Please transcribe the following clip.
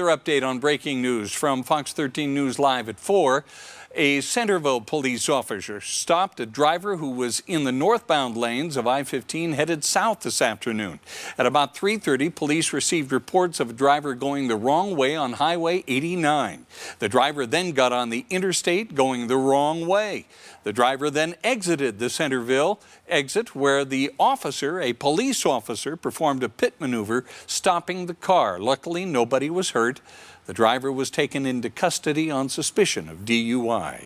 their update on breaking news from Fox 13 News Live at 4. A Centerville police officer stopped a driver who was in the northbound lanes of I-15 headed south this afternoon. At about 3:30, police received reports of a driver going the wrong way on Highway 89. The driver then got on the interstate going the wrong way. The driver then exited the Centerville exit where the officer, a police officer, performed a pit maneuver, stopping the car. Luckily, nobody was hurt. The driver was taken into custody on suspicion of DUI.